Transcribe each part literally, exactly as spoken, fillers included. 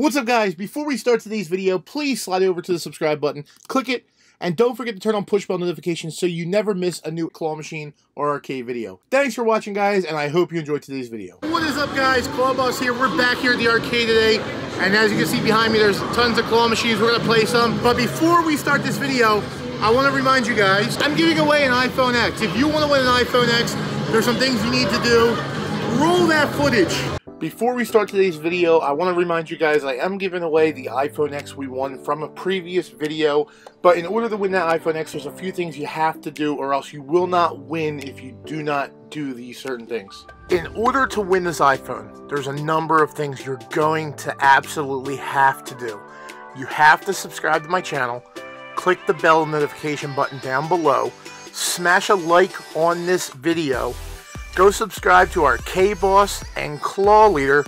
What's up, guys? Before we start today's video, please slide over to the subscribe button, click it, and don't forget to turn on push bell notifications so you never miss a new claw machine or arcade video. Thanks for watching, guys, and I hope you enjoyed today's video. What is up, guys? KBoss here. We're back here at the arcade today, and as you can see behind me, there's tons of claw machines. We're gonna play some, but before we start this video, I want to remind you guys, I'm giving away an iPhone X. If you want to win an iPhone X, there's some things you need to do. Roll that footage. Before we start today's video, I want to remind you guys I am giving away the iPhone X we won from a previous video. But in order to win that iPhone X, there's a few things you have to do, or else you will not win if you do not do these certain things. In order to win this iPhone, there's a number of things you're going to absolutely have to do. You have to subscribe to my channel, click the bell notification button down below, smash a like on this video, go subscribe to our KBoss and Claw Leader,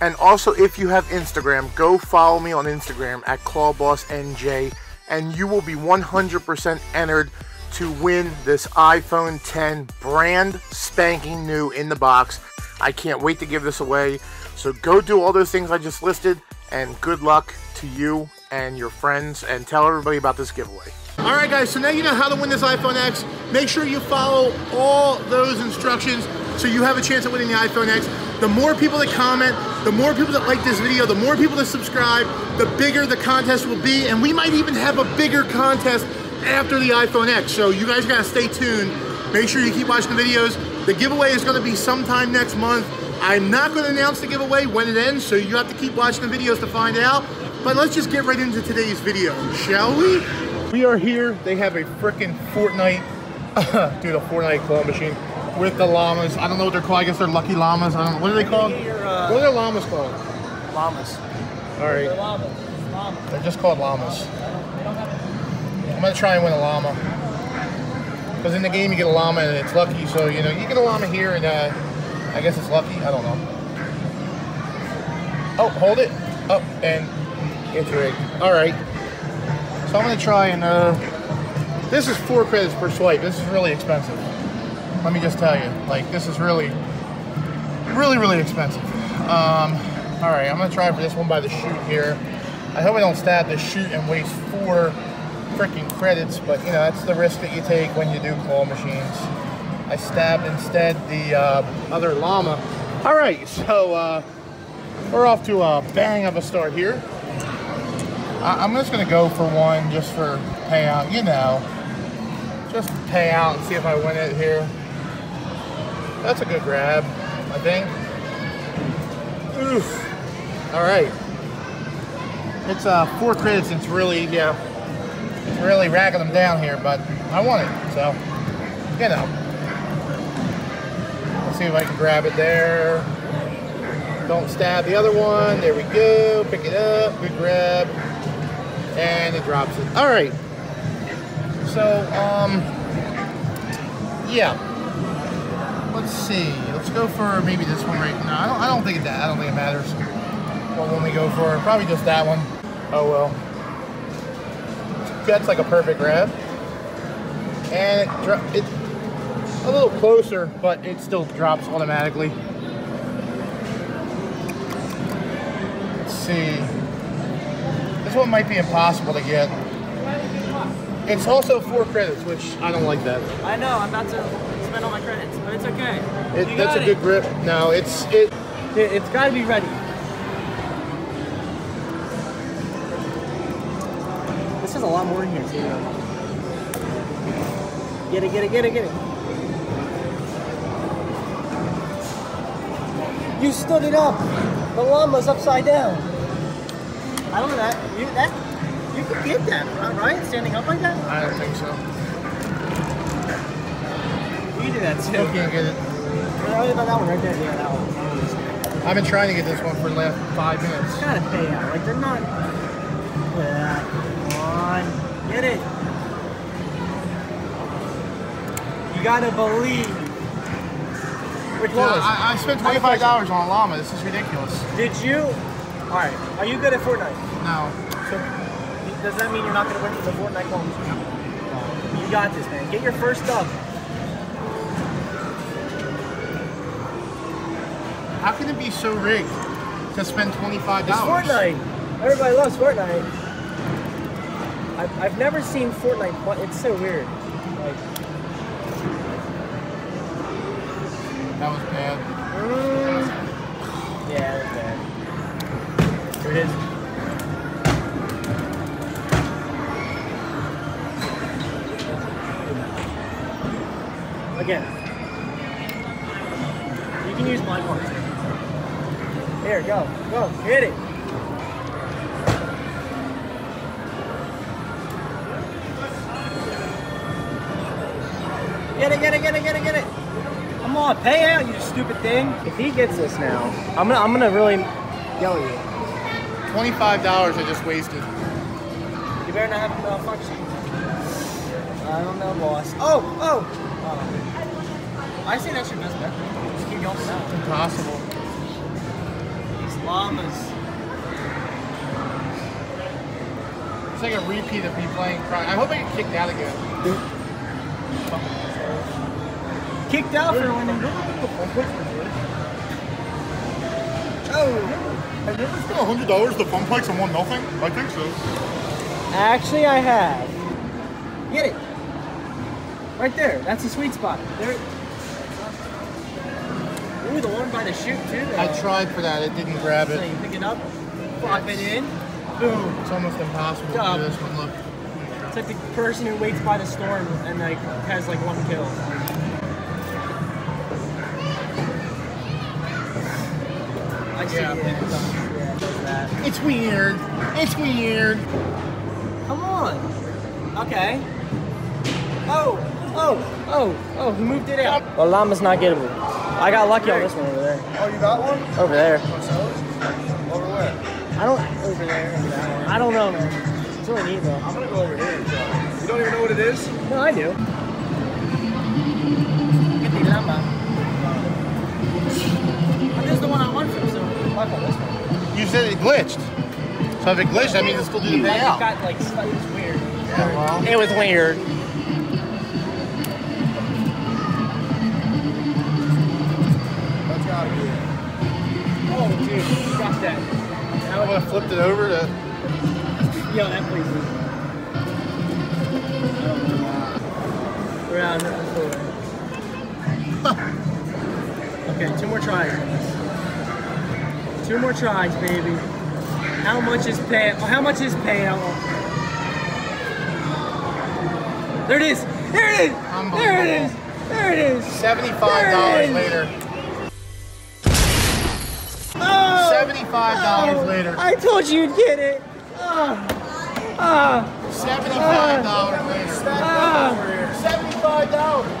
and also if you have Instagram, go follow me on Instagram at Claw Boss N J, and you will be one hundred percent entered to win this iPhone ten brand spanking new in the box. I can't wait to give this away, so go do all those things I just listed, and good luck to you and your friends, and tell everybody about this giveaway. All right, guys, so now you know how to win this iPhone X. Make sure you follow all those instructions so you have a chance at winning the iPhone X. The more people that comment, the more people that like this video, the more people that subscribe, the bigger the contest will be, and we might even have a bigger contest after the iPhone X. So you guys gotta stay tuned. Make sure you keep watching the videos. The giveaway is gonna be sometime next month. I'm not gonna announce the giveaway when it ends, so you have to keep watching the videos to find out. But let's just get right into today's video, shall we? We are here. They have a freaking Fortnite, dude, a Fortnite claw machine with the llamas. I don't know what they're called. I guess they're lucky llamas. I don't know. What are they called? Your, uh, what are their llamas called? Llamas. All right. They're llamas. llamas. They're just called llamas. I'm gonna try and win a llama because in the game you get a llama and it's lucky. So you know you get a llama here and uh, I guess it's lucky. I don't know. Oh, hold it up and it's rigged. All right. So I'm going to try and, uh, this is four credits per swipe. This is really expensive. Let me just tell you, like, this is really, really, really expensive. Um, all right, I'm going to try for this one by the chute here. I hope I don't stab the chute and waste four freaking credits, but, you know, that's the risk that you take when you do claw machines. I stabbed instead the uh, other llama. All right, so uh, we're off to a bang of a start here. I'm just going to go for one just for payout, you know, just pay out and see if I win it here. That's a good grab, I think. Oof. All right. It's uh, four credits. It's really, yeah, it's really racking them down here, but I want it. So, you know, let's see if I can grab it there. Don't stab the other one. There we go. Pick it up. Good grab. And it drops it. All right. So, um, yeah. Let's see. Let's go for maybe this one right now. I don't, I don't think that. I don't think it matters. What one we go for? Probably just that one. Oh well. That's like a perfect grab. And it dro it's a little closer, but it still drops automatically. Let's see. One might be impossible to get. It's also four credits, which I don't like that. I know I'm about to spend all my credits, but it's okay. It, that's a it. good grip. No, it's it. it it's got to be ready. This is a lot more in here too. Get it, get it, get it, get it. You stood it up. The llama's upside down. I don't know that. You that you could get that, right? Standing up like that? I don't think so. You did that too. You can't get it. Right about that one right there. Yeah, that one. I've been trying to get this one for the last five minutes. It's gotta pay out. Like they're not. Look at that. Come on, get it. You gotta believe. Which no, one? I, I spent twenty-five dollars on a llama. This is ridiculous. Did you? Alright, are you good at Fortnite? No. So, does that mean you're not going to win for the Fortnite call? No. You got this, man. Get your first dub. How can it be so rigged? to spend twenty-five dollars. It's Fortnite. Everybody loves Fortnite. I've, I've never seen Fortnite, but it's so weird. Like, that was bad. Mm. Yeah, that was bad. Here it is. Again, you can use my card. Here, go, go, hit it. Get it, get it, get it, get it, get it. Come on, pay out, you stupid thing. If he gets this now, I'm gonna, I'm gonna really yell at you. Twenty-five dollars I just wasted. You better not have a malfunction. I don't know, boss. Oh, oh. Oh. I say that's your best bet. Just keep going now. It's impossible. These llamas. It's like a repeat of me playing crime. I hope I get kicked out again. Kicked out for when you Oh. Have you ever spent one hundred dollars to Funplex and won nothing? I think so. Actually, I have. Get it. Right there, that's a sweet spot. There. Ooh, the one by the chute too. Though. I tried for that, it didn't grab it. So you pick it up, pop it in, boom. It's almost impossible Dumb. to do this one, look. It's like the person who waits by the storm and like has like one kill. I just yeah. yeah, it's, it's weird, it's weird. Come on, okay. Oh, oh, oh, oh, he moved it out. The well, llama's not gettable. I got lucky on this one over there. Oh, you got one? Over there. Over where? I don't, over there. Over that one. I don't know, man. It's really neat, though. I'm going to go over here. You don't even know what it is? No, I do. Get the llama. This is the one I want from, so I got this one. You said it glitched. So if it glitched, that means it still did the thing out. It got, like, slightly weird. Yeah, well. It was weird. Oh, dude, you got that. Now I want to flip it over to... Yo, that place is... Around the floor. Okay, two more tries. Two more tries, baby. How much is pay... How much is payout? There it is! There it is! There it is! There it is! seventy-five dollars later. seventy-five dollars oh, later. I told you you'd get it. Uh, uh, seventy-five dollars uh, later. Uh, seventy-five dollars. Oh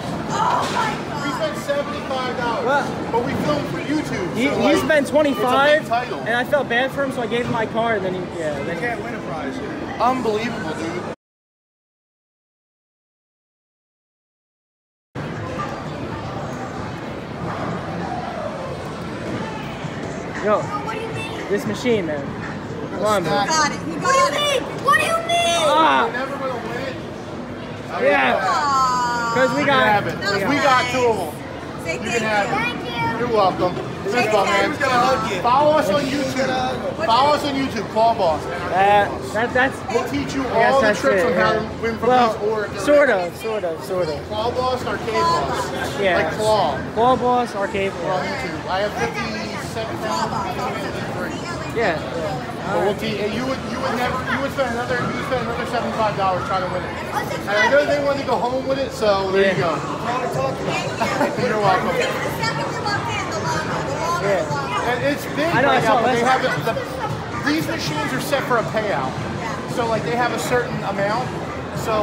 my God. We spent seventy-five dollars. Well, but we filmed for YouTube. So you like, you spent twenty-five dollars, and I felt bad for him, so I gave him my card. And then he, yeah. Then, you can't win a prize. Unbelievable, dude. Yo, what do you mean? This machine, man. Come on, man. Got it. You got what do you mean? It. What do you mean? Ah. We're never going to win. Oh, yeah. Because we got it. We nice. got two of them. Say you thank can you. Have thank it. You. You're welcome. Thank you. Man. Gonna hug you. Follow us on YouTube. Follow us on YouTube, Claw Boss. Uh, that, that's, we'll teach you all the tricks it, on how yeah. to win from well, these orgs. Sort of, sort of, sort of. Claw Boss, Arcade Boss. Yeah. Like Claw. Claw Boss, Arcade Boss. On YouTube. I have fifty. Yeah. yeah. Well, we'll keep, you would you would never you would spend another you would spend another seventy five dollars trying to win it. And I know they wanted to go home with it, so there yeah. you go. You're welcome. Yeah. And it's big I know, right now, but they have a, the, these machines are set for a payout. So like they have a certain amount. So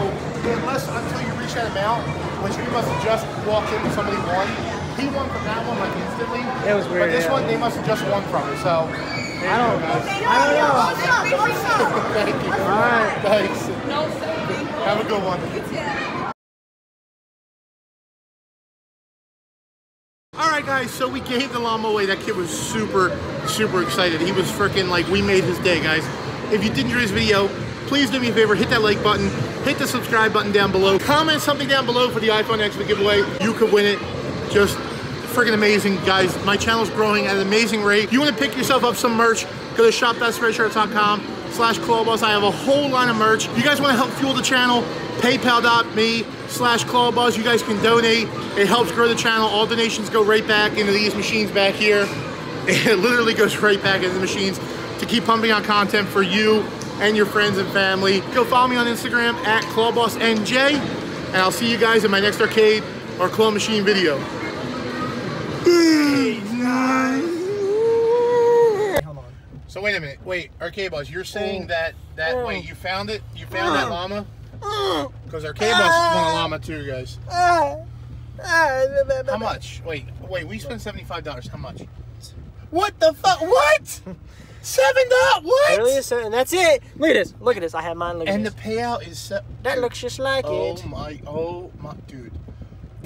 unless until you reach that amount, which you must just walk in with somebody won. He won from that one like instantly. It was weird. But this yeah. one, they must have just won from it. So I don't know. I don't know. Thank you. All right. Thanks. No, so have a good one. All right, guys. So we gave the llama away. That kid was super, super excited. He was freaking like we made his day, guys. If you did enjoy this video, please do me a favor, hit that like button, hit the subscribe button down below, comment something down below for the iPhone X giveaway. You could win it. Just freaking amazing, guys. My channel's growing at an amazing rate. You want to pick yourself up some merch, go to shop that's red shirts dot com slash Claw Boss. I have a whole line of merch. You guys want to help fuel the channel, paypal dot me slash Claw Boss. You guys can donate. It helps grow the channel. All donations go right back into these machines back here. It literally goes right back into the machines to keep pumping out content for you and your friends and family. Go follow me on Instagram at Claw Boss N J, and I'll see you guys in my next arcade or claw machine video. So wait a minute, wait, Arcade Boss, you're saying that, that uh, wait, you found it? You found uh, that llama? Because uh, Arcade Boss uh, won a llama too, guys. Uh, uh, How much? Wait, wait, we spent seventy-five dollars, how much? What the fuck? What? Seven dollars? What? Really? Seven. That's it. Look at this. Look at this. I have mine. Look at and this. The payout is se that looks just like oh it. Oh my! Oh my, dude.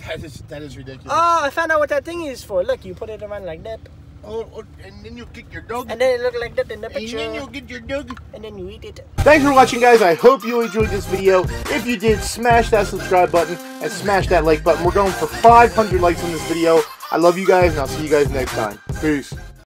That is that is ridiculous. Oh, I found out what that thing is for. Look, you put it around like that. Oh, oh and then you get your dog. And then it looks like that in the picture. And then you get your dog. And then you eat it. Thanks for watching, guys. I hope you enjoyed this video. If you did, smash that subscribe button and smash that like button. We're going for five hundred likes on this video. I love you guys, and I'll see you guys next time. Peace.